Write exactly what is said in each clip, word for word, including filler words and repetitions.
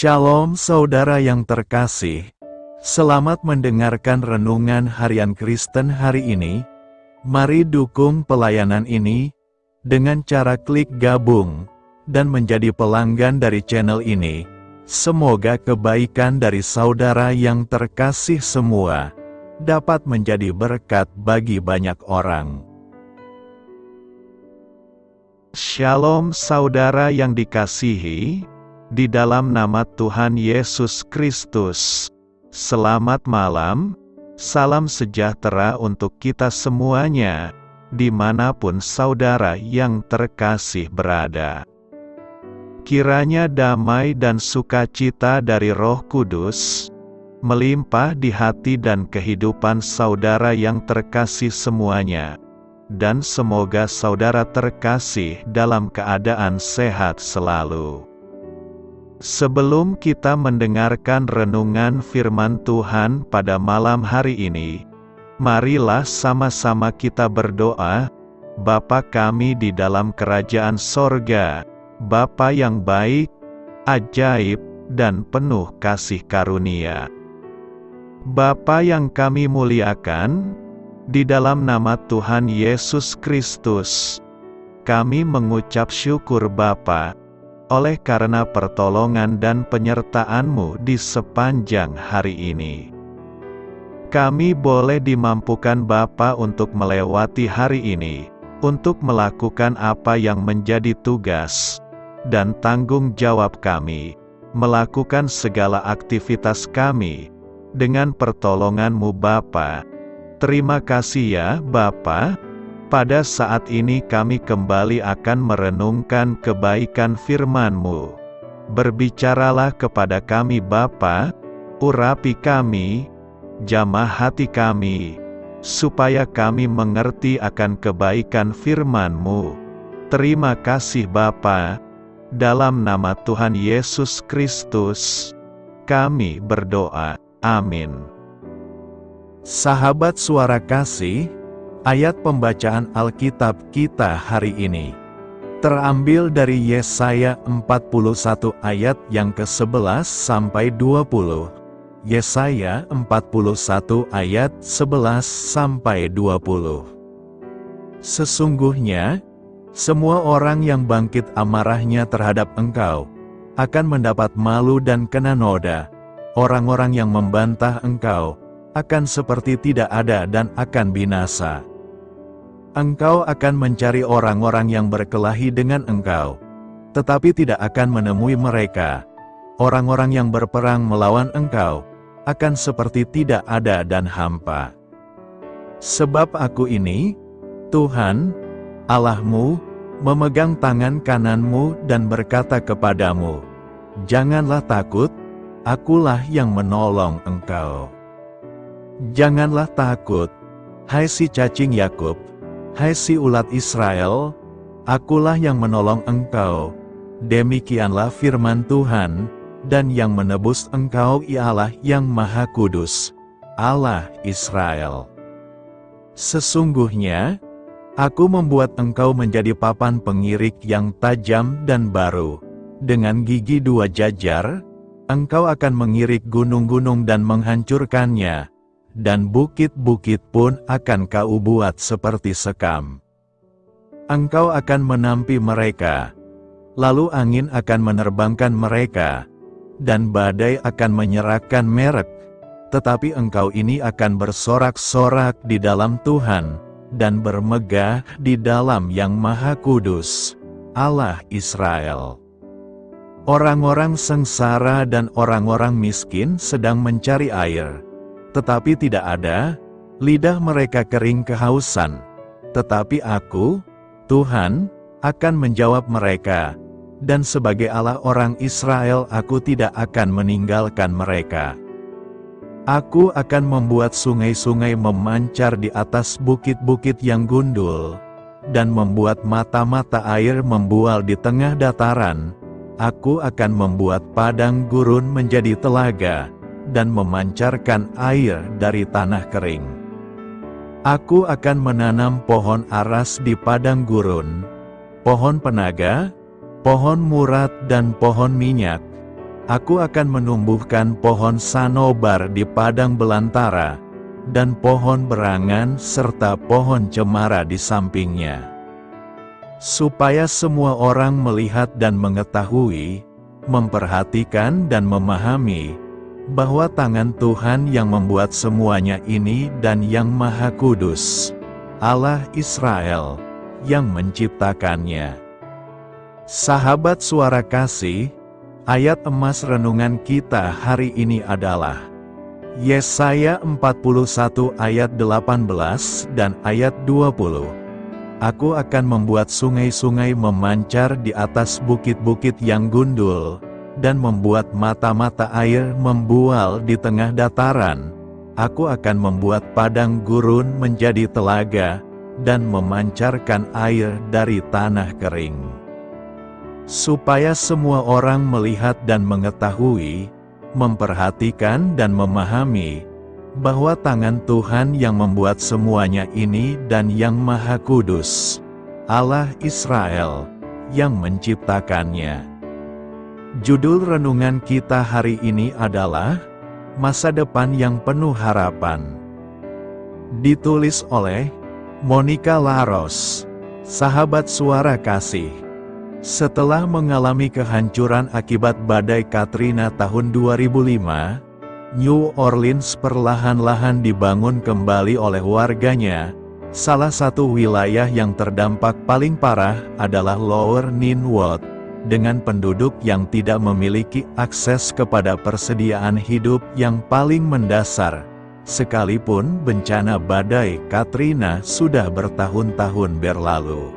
Shalom saudara yang terkasih, selamat mendengarkan renungan harian Kristen hari ini. Mari dukung pelayanan ini dengan cara klik gabung dan menjadi pelanggan dari channel ini. Semoga kebaikan dari saudara yang terkasih semua dapat menjadi berkat bagi banyak orang. Shalom saudara yang dikasihi di dalam nama Tuhan Yesus Kristus. Selamat malam, salam sejahtera untuk kita semuanya, dimanapun saudara yang terkasih berada. Kiranya damai dan sukacita dari Roh Kudus melimpah di hati dan kehidupan saudara yang terkasih semuanya, dan semoga saudara terkasih dalam keadaan sehat selalu. Sebelum kita mendengarkan renungan firman Tuhan pada malam hari ini, marilah sama-sama kita berdoa. Bapa kami di dalam kerajaan sorga, Bapa yang baik, ajaib, dan penuh kasih karunia. Bapa yang kami muliakan, di dalam nama Tuhan Yesus Kristus, kami mengucap syukur Bapa, oleh karena pertolongan dan penyertaan-Mu di sepanjang hari ini. Kami boleh dimampukan Bapa untuk melewati hari ini, untuk melakukan apa yang menjadi tugas dan tanggung jawab kami, melakukan segala aktivitas kami dengan pertolongan-Mu Bapa. Terima kasih ya Bapa. Pada saat ini kami kembali akan merenungkan kebaikan firman-Mu. Berbicaralah kepada kami Bapa, urapi kami, jamah hati kami, supaya kami mengerti akan kebaikan firman-Mu. Terima kasih Bapa. Dalam nama Tuhan Yesus Kristus, kami berdoa. Amin. Sahabat suara kasih, ayat pembacaan Alkitab kita hari ini terambil dari Yesaya empat puluh satu ayat yang ke sebelas sampai dua puluh. Yesaya empat puluh satu ayat sebelas sampai dua puluh. Sesungguhnya, semua orang yang bangkit amarahnya terhadap engkau akan mendapat malu dan kena noda. Orang-orang yang membantah engkau akan seperti tidak ada dan akan binasa. Engkau akan mencari orang-orang yang berkelahi dengan engkau, tetapi tidak akan menemui mereka. Orang-orang yang berperang melawan engkau akan seperti tidak ada dan hampa. Sebab aku ini, Tuhan, Allahmu, memegang tangan kananmu dan berkata kepadamu, janganlah takut, akulah yang menolong engkau. Janganlah takut, hai si cacing Yakub, hai si ulat Israel, akulah yang menolong engkau. Demikianlah firman Tuhan, dan yang menebus engkau ialah yang Maha Kudus, Allah Israel. Sesungguhnya, aku membuat engkau menjadi papan pengirik yang tajam dan baru. Dengan gigi dua jajar, engkau akan mengirik gunung-gunung dan menghancurkannya, dan bukit-bukit pun akan kau buat seperti sekam. Engkau akan menampi mereka, lalu angin akan menerbangkan mereka, dan badai akan menyerahkan merek, tetapi engkau ini akan bersorak-sorak di dalam Tuhan, dan bermegah di dalam Yang Maha Kudus, Allah Israel. Orang-orang sengsara dan orang-orang miskin sedang mencari air, tetapi tidak ada, lidah mereka kering kehausan. Tetapi aku, Tuhan, akan menjawab mereka, dan sebagai Allah orang Israel aku tidak akan meninggalkan mereka. Aku akan membuat sungai-sungai memancar di atas bukit-bukit yang gundul, dan membuat mata-mata air membual di tengah dataran. Aku akan membuat padang gurun menjadi telaga, dan memancarkan air dari tanah kering. Aku akan menanam pohon aras di padang gurun, pohon penaga, pohon murat dan pohon minyak. Aku akan menumbuhkan pohon sanobar di padang belantara, dan pohon berangan serta pohon cemara di sampingnya. Supaya semua orang melihat dan mengetahui, memperhatikan dan memahami, bahwa tangan Tuhan yang membuat semuanya ini dan yang Maha Kudus, Allah Israel, yang menciptakannya. Sahabat Suara Kasih, ayat emas renungan kita hari ini adalah Yesaya empat puluh satu ayat delapan belas dan ayat dua puluh. Aku akan membuat sungai-sungai memancar di atas bukit-bukit yang gundul, dan membuat mata-mata air membual di tengah dataran. Aku akan membuat padang gurun menjadi telaga, dan memancarkan air dari tanah kering. Supaya semua orang melihat dan mengetahui, memperhatikan dan memahami, bahwa tangan Tuhan yang membuat semuanya ini dan yang Maha Kudus, Allah Israel, yang menciptakannya. Judul renungan kita hari ini adalah Masa Depan yang Penuh Harapan. Ditulis oleh Monica Laros, sahabat Suara Kasih. Setelah mengalami kehancuran akibat badai Katrina tahun dua ribu lima, New Orleans perlahan-lahan dibangun kembali oleh warganya. Salah satu wilayah yang terdampak paling parah adalah Lower Ninth Ward, dengan penduduk yang tidak memiliki akses kepada persediaan hidup yang paling mendasar, sekalipun bencana badai Katrina sudah bertahun-tahun berlalu.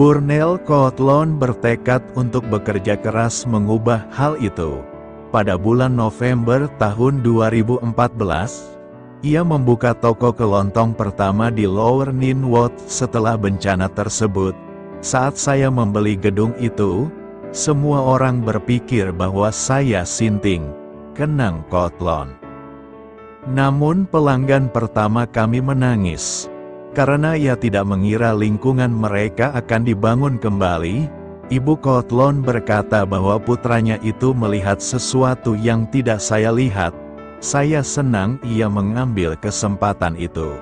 Burnell Cotlon bertekad untuk bekerja keras mengubah hal itu. Pada bulan November tahun dua ribu empat belas, ia membuka toko kelontong pertama di Lower Ninth Ward setelah bencana tersebut. Saat saya membeli gedung itu, semua orang berpikir bahwa saya sinting, kenang Cotlon. Namun pelanggan pertama kami menangis, karena ia tidak mengira lingkungan mereka akan dibangun kembali. Ibu Cotlon berkata bahwa putranya itu melihat sesuatu yang tidak saya lihat. Saya senang ia mengambil kesempatan itu.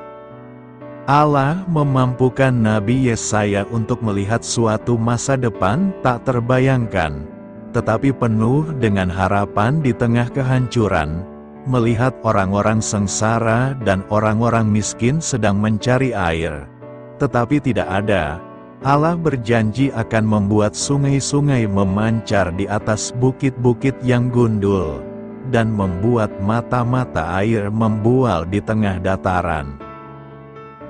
Allah memampukan Nabi Yesaya untuk melihat suatu masa depan tak terbayangkan, tetapi penuh dengan harapan di tengah kehancuran, melihat orang-orang sengsara dan orang-orang miskin sedang mencari air, tetapi tidak ada. Allah berjanji akan membuat sungai-sungai memancar di atas bukit-bukit yang gundul, dan membuat mata-mata air membual di tengah dataran.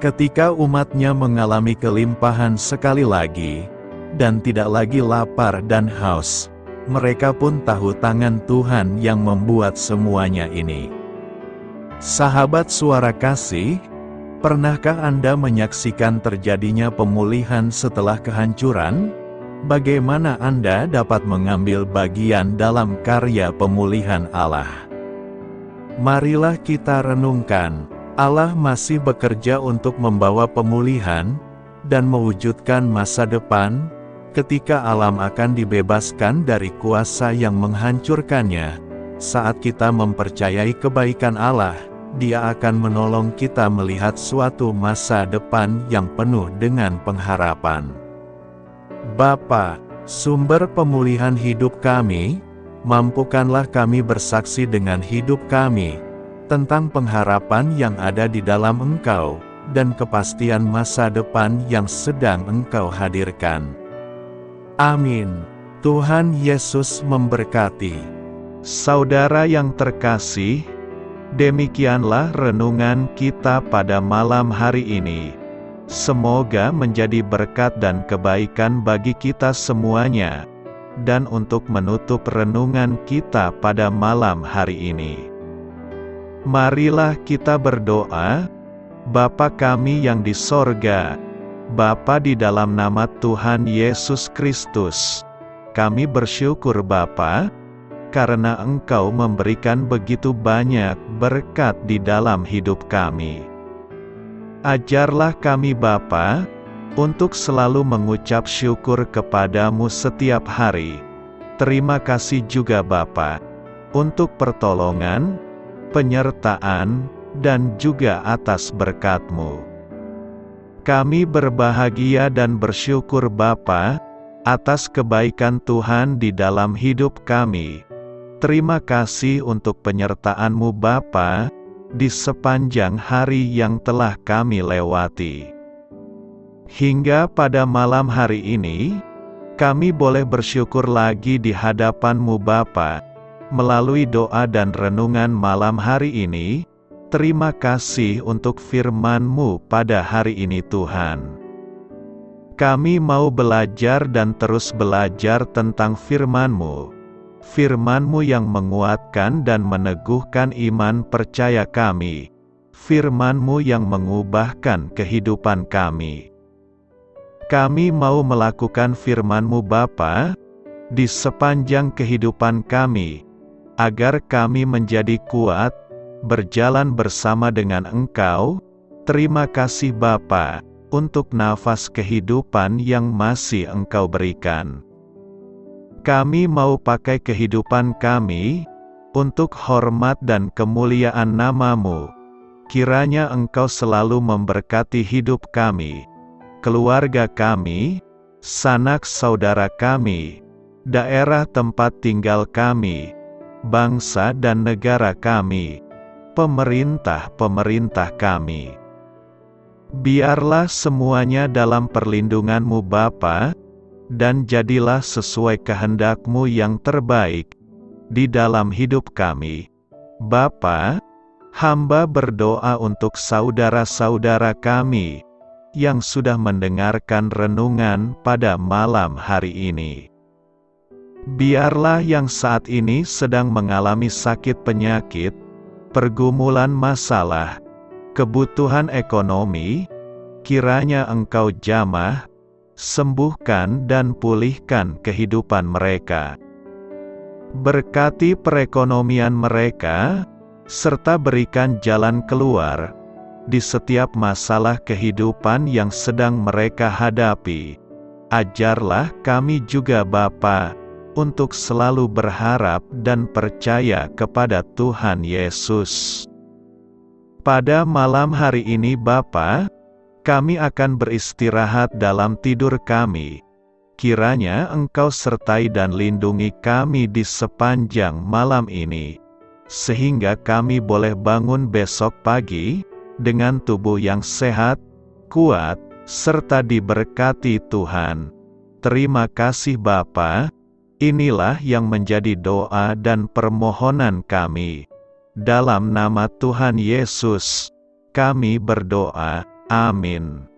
Ketika umatnya mengalami kelimpahan sekali lagi, dan tidak lagi lapar dan haus, mereka pun tahu tangan Tuhan yang membuat semuanya ini. Sahabat Suara Kasih, pernahkah Anda menyaksikan terjadinya pemulihan setelah kehancuran? Bagaimana Anda dapat mengambil bagian dalam karya pemulihan Allah? Marilah kita renungkan, Allah masih bekerja untuk membawa pemulihan, dan mewujudkan masa depan, ketika alam akan dibebaskan dari kuasa yang menghancurkannya. Saat kita mempercayai kebaikan Allah, Dia akan menolong kita melihat suatu masa depan yang penuh dengan pengharapan. Bapa, sumber pemulihan hidup kami, mampukanlah kami bersaksi dengan hidup kami, tentang pengharapan yang ada di dalam Engkau, dan kepastian masa depan yang sedang Engkau hadirkan. Amin. Tuhan Yesus memberkati. Saudara yang terkasih, demikianlah renungan kita pada malam hari ini. Semoga menjadi berkat dan kebaikan bagi kita semuanya. Dan untuk menutup renungan kita pada malam hari ini, marilah kita berdoa. Bapa kami yang di sorga, Bapa di dalam nama Tuhan Yesus Kristus, kami bersyukur Bapa, karena Engkau memberikan begitu banyak berkat di dalam hidup kami. Ajarlah kami Bapa, untuk selalu mengucap syukur kepadamu setiap hari, Terima kasih juga Bapak, untuk pertolongan, penyertaan, dan juga atas berkat-Mu. Kami berbahagia dan bersyukur Bapa, atas kebaikan Tuhan di dalam hidup kami. Terima kasih untuk penyertaan-Mu Bapa, di sepanjang hari yang telah kami lewati. Hingga pada malam hari ini, kami boleh bersyukur lagi di hadapan-Mu Bapa, melalui doa dan renungan malam hari ini. Terima kasih untuk firman-Mu pada hari ini Tuhan. Kami mau belajar dan terus belajar tentang firman-Mu. Firman-Mu yang menguatkan dan meneguhkan iman percaya kami. Firman-Mu yang mengubahkan kehidupan kami. Kami mau melakukan firman-Mu Bapa, di sepanjang kehidupan kami, agar kami menjadi kuat, berjalan bersama dengan Engkau. Terima kasih Bapa, untuk nafas kehidupan yang masih Engkau berikan. Kami mau pakai kehidupan kami, untuk hormat dan kemuliaan nama-Mu. Kiranya Engkau selalu memberkati hidup kami, keluarga kami, sanak saudara kami, daerah tempat tinggal kami, bangsa dan negara kami, pemerintah-pemerintah kami. Biarlah semuanya dalam perlindungan-Mu Bapa, dan jadilah sesuai kehendak-Mu yang terbaik, di dalam hidup kami. Bapa, hamba berdoa untuk saudara-saudara kami, yang sudah mendengarkan renungan pada malam hari ini. Biarlah yang saat ini sedang mengalami sakit penyakit, pergumulan masalah, kebutuhan ekonomi, kiranya Engkau jamah, sembuhkan dan pulihkan kehidupan mereka. Berkati perekonomian mereka, serta berikan jalan keluar, di setiap masalah kehidupan yang sedang mereka hadapi. Ajarlah kami juga Bapa, untuk selalu berharap dan percaya kepada Tuhan Yesus. Pada malam hari ini Bapa, kami akan beristirahat dalam tidur kami. Kiranya Engkau sertai dan lindungi kami di sepanjang malam ini, sehingga kami boleh bangun besok pagi, dengan tubuh yang sehat, kuat, serta diberkati Tuhan. Terima kasih Bapa. Inilah yang menjadi doa dan permohonan kami. Dalam nama Tuhan Yesus, kami berdoa. Amin.